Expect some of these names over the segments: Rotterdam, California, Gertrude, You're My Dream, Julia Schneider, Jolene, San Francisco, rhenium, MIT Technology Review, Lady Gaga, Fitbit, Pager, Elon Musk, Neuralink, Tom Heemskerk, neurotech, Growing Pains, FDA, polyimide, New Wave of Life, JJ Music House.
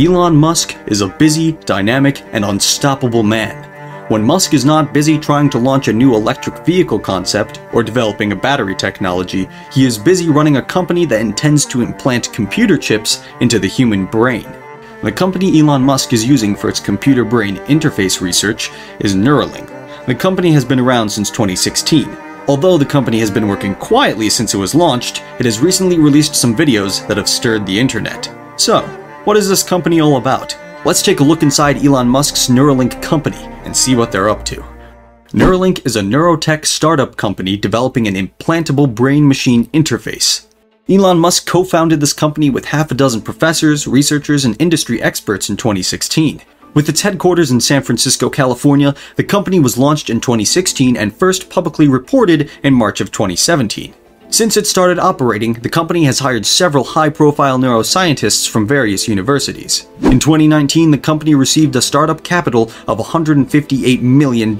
Elon Musk is a busy, dynamic, and unstoppable man. When Musk is not busy trying to launch a new electric vehicle concept or developing a battery technology, he is busy running a company that intends to implant computer chips into the human brain. The company Elon Musk is using for its computer brain interface research is Neuralink. The company has been around since 2016. Although the company has been working quietly since it was launched, it has recently released some videos that have stirred the internet. So, what is this company all about? Let's take a look inside Elon Musk's Neuralink company and see what they're up to. Neuralink is a neurotech startup company developing an implantable brain-machine interface. Elon Musk co-founded this company with half a dozen professors, researchers, and industry experts in 2016. With its headquarters in San Francisco, California, the company was launched in 2016 and first publicly reported in March of 2017. Since it started operating, the company has hired several high-profile neuroscientists from various universities. In 2019, the company received a startup capital of $158 million,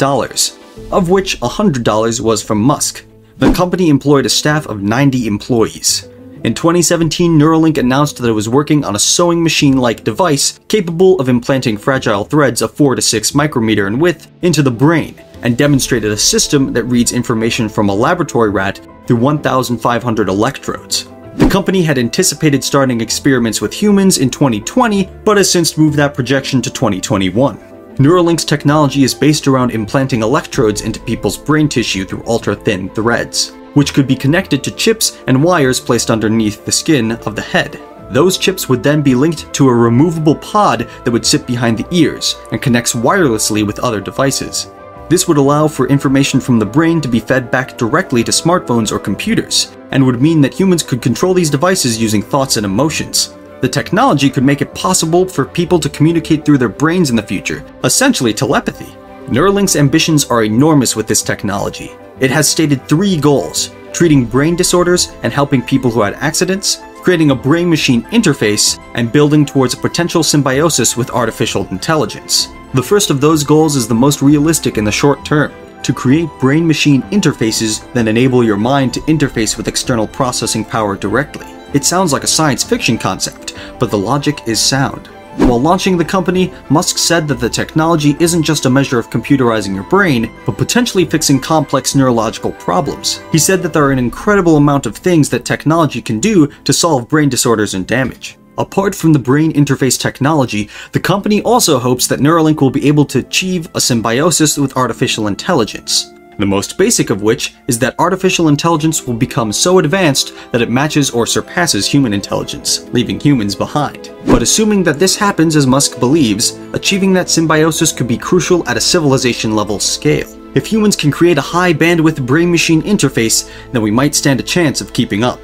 of which $100 was from Musk. The company employed a staff of 90 employees. In 2017, Neuralink announced that it was working on a sewing machine-like device capable of implanting fragile threads of 4 to 6 micrometer in width into the brain, and demonstrated a system that reads information from a laboratory rat through 1,500 electrodes. The company had anticipated starting experiments with humans in 2020, but has since moved that projection to 2021. Neuralink's technology is based around implanting electrodes into people's brain tissue through ultra-thin threads, which could be connected to chips and wires placed underneath the skin of the head. Those chips would then be linked to a removable pod that would sit behind the ears and connects wirelessly with other devices. This would allow for information from the brain to be fed back directly to smartphones or computers, and would mean that humans could control these devices using thoughts and emotions. The technology could make it possible for people to communicate through their brains in the future, essentially telepathy. Neuralink's ambitions are enormous with this technology. It has stated three goals: treating brain disorders and helping people who had accidents, creating a brain-machine interface, and building towards a potential symbiosis with artificial intelligence. The first of those goals is the most realistic in the short term: to create brain-machine interfaces that enable your mind to interface with external processing power directly. It sounds like a science fiction concept, but the logic is sound. While launching the company, Musk said that the technology isn't just a measure of computerizing your brain, but potentially fixing complex neurological problems. He said that there are an incredible amount of things that technology can do to solve brain disorders and damage. Apart from the brain interface technology, the company also hopes that Neuralink will be able to achieve a symbiosis with artificial intelligence. The most basic of which is that artificial intelligence will become so advanced that it matches or surpasses human intelligence, leaving humans behind. But assuming that this happens as Musk believes, achieving that symbiosis could be crucial at a civilization-level scale. If humans can create a high-bandwidth brain-machine interface, then we might stand a chance of keeping up.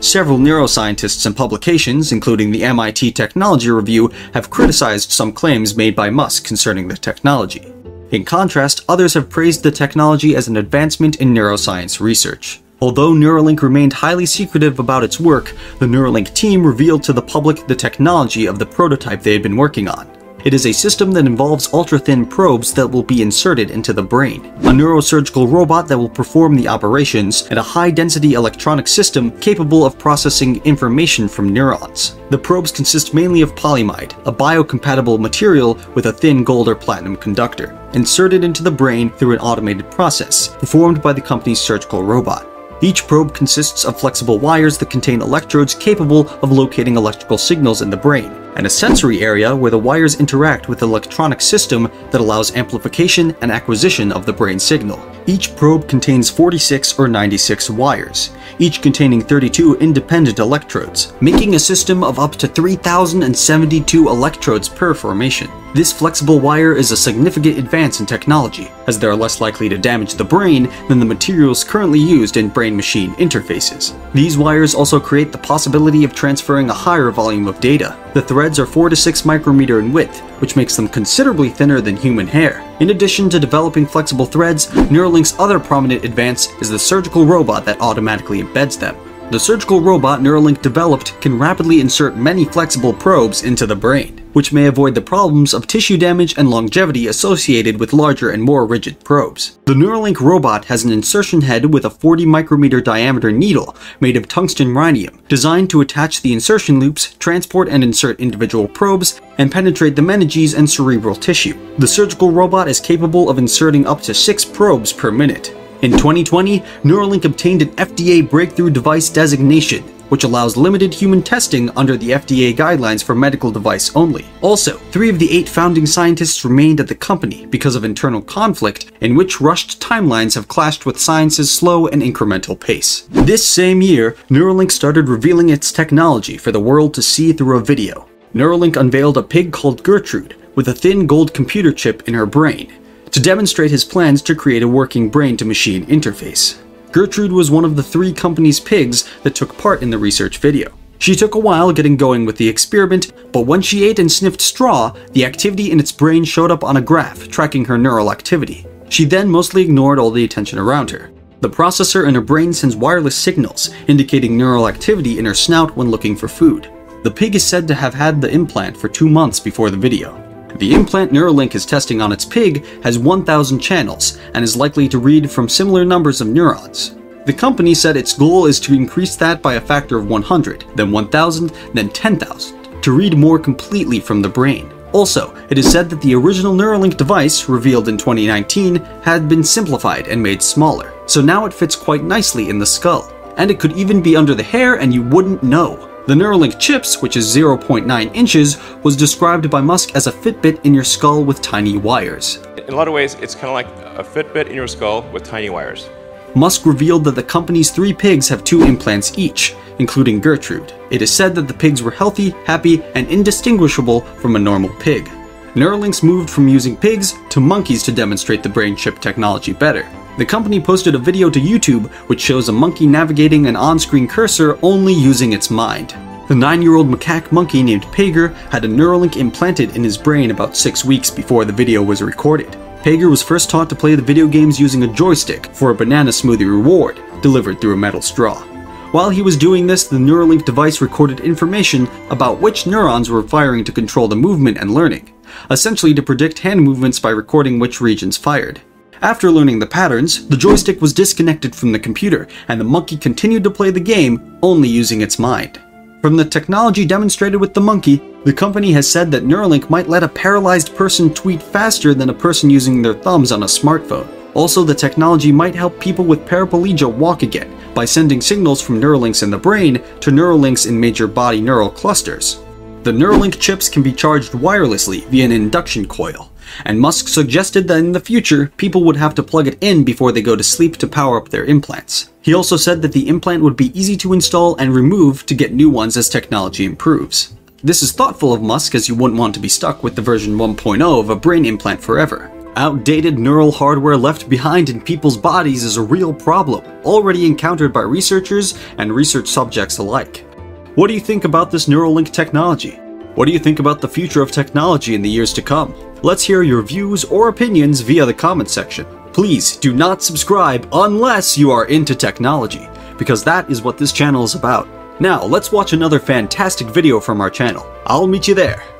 Several neuroscientists and publications, including the MIT Technology Review, have criticized some claims made by Musk concerning the technology. In contrast, others have praised the technology as an advancement in neuroscience research. Although Neuralink remained highly secretive about its work, the Neuralink team revealed to the public the technology of the prototype they had been working on. It is a system that involves ultra-thin probes that will be inserted into the brain, a neurosurgical robot that will perform the operations, and a high-density electronic system capable of processing information from neurons. The probes consist mainly of polyimide, a biocompatible material with a thin gold or platinum conductor, inserted into the brain through an automated process performed by the company's surgical robot. Each probe consists of flexible wires that contain electrodes capable of locating electrical signals in the brain, and a sensory area where the wires interact with the electronic system that allows amplification and acquisition of the brain signal. Each probe contains 46 or 96 wires, each containing 32 independent electrodes, making a system of up to 3,072 electrodes per formation. This flexible wire is a significant advance in technology, as they are less likely to damage the brain than the materials currently used in brain-machine interfaces. These wires also create the possibility of transferring a higher volume of data. The threads are 4 to 6 micrometer in width, which makes them considerably thinner than human hair. In addition to developing flexible threads, Neuralink's other prominent advance is the surgical robot that automatically embeds them. The surgical robot Neuralink developed can rapidly insert many flexible probes into the brain, which may avoid the problems of tissue damage and longevity associated with larger and more rigid probes. The Neuralink robot has an insertion head with a 40 micrometer diameter needle made of tungsten rhenium, designed to attach the insertion loops, transport and insert individual probes, and penetrate the meninges and cerebral tissue. The surgical robot is capable of inserting up to 6 probes per minute. In 2020, Neuralink obtained an FDA breakthrough device designation, which allows limited human testing under the FDA guidelines for medical device only. Also, 3 of the 8 founding scientists remained at the company because of internal conflict in which rushed timelines have clashed with science's slow and incremental pace. This same year, Neuralink started revealing its technology for the world to see through a video. Neuralink unveiled a pig called Gertrude with a thin gold computer chip in her brain, to demonstrate his plans to create a working brain-to-machine interface. Gertrude was one of the 3 company's pigs that took part in the research video. She took a while getting going with the experiment, but when she ate and sniffed straw, the activity in its brain showed up on a graph tracking her neural activity. She then mostly ignored all the attention around her. The processor in her brain sends wireless signals, indicating neural activity in her snout when looking for food. The pig is said to have had the implant for 2 months before the video. The implant Neuralink is testing on its pig has 1,000 channels and is likely to read from similar numbers of neurons. The company said its goal is to increase that by a factor of 100, then 1,000, then 10,000, to read more completely from the brain. Also, it is said that the original Neuralink device, revealed in 2019, had been simplified and made smaller, so now it fits quite nicely in the skull. And it could even be under the hair and you wouldn't know. The Neuralink chips, which is 0.9 inches, was described by Musk as a Fitbit in your skull with tiny wires. In a lot of ways, it's kind of like a Fitbit in your skull with tiny wires. Musk revealed that the company's 3 pigs have 2 implants each, including Gertrude. It is said that the pigs were healthy, happy, and indistinguishable from a normal pig. Neuralink's moved from using pigs to monkeys to demonstrate the brain chip technology better. The company posted a video to YouTube which shows a monkey navigating an on-screen cursor only using its mind. The 9-year-old macaque monkey named Pager had a Neuralink implanted in his brain about 6 weeks before the video was recorded. Pager was first taught to play the video games using a joystick for a banana smoothie reward delivered through a metal straw. While he was doing this, the Neuralink device recorded information about which neurons were firing to control the movement and learning, essentially to predict hand movements by recording which regions fired. After learning the patterns, the joystick was disconnected from the computer, and the monkey continued to play the game, only using its mind. From the technology demonstrated with the monkey, the company has said that Neuralink might let a paralyzed person tweet faster than a person using their thumbs on a smartphone. Also, the technology might help people with paraplegia walk again by sending signals from Neuralinks in the brain to Neuralinks in major body neural clusters. The Neuralink chips can be charged wirelessly via an induction coil, and Musk suggested that in the future, people would have to plug it in before they go to sleep to power up their implants. He also said that the implant would be easy to install and remove to get new ones as technology improves. This is thoughtful of Musk, as you wouldn't want to be stuck with the version 1.0 of a brain implant forever. Outdated neural hardware left behind in people's bodies is a real problem, already encountered by researchers and research subjects alike. What do you think about this Neuralink technology? What do you think about the future of technology in the years to come? Let's hear your views or opinions via the comment section. Please do not subscribe unless you are into technology, because that is what this channel is about. Now, let's watch another fantastic video from our channel. I'll meet you there.